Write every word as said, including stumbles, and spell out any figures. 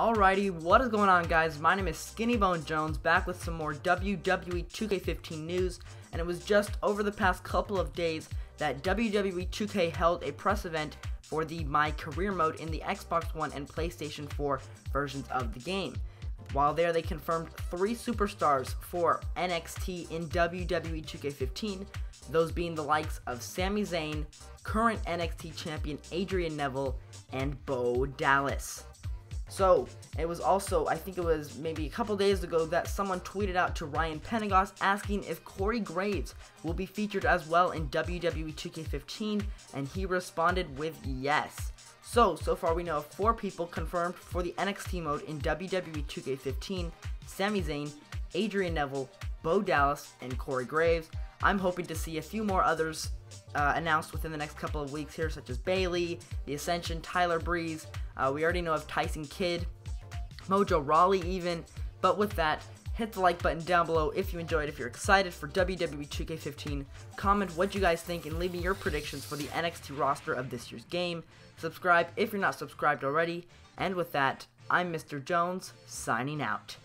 Alrighty, what is going on, guys? My name is Skinnybone Jones, back with some more W W E two K fifteen news, and it was just over the past couple of days that W W E two K held a press event for the My Career mode in the Xbox One and PlayStation four versions of the game. While there, they confirmed three superstars for N X T in W W E two K fifteen, those being the likes of Sami Zayn, current N X T champion Adrian Neville, and Bo Dallas. So, it was also, I think it was maybe a couple days ago, that someone tweeted out to Ryan Pentagos asking if Corey Graves will be featured as well in W W E two K fifteen, and he responded with yes. So, so far we know of four people confirmed for the N X T mode in W W E two K fifteen, Sami Zayn, Adrian Neville, Bo Dallas, and Corey Graves. I'm hoping to see a few more others uh, announced within the next couple of weeks here, such as Bailey, The Ascension, Tyler Breeze. Uh, we already know of Tyson Kidd, Mojo Rawley even. But with that, hit the like button down below if you enjoyed, if you're excited for W W E two K fifteen. Comment what you guys think and leave me your predictions for the N X T roster of this year's game. Subscribe if you're not subscribed already. And with that, I'm Mister Jones, signing out.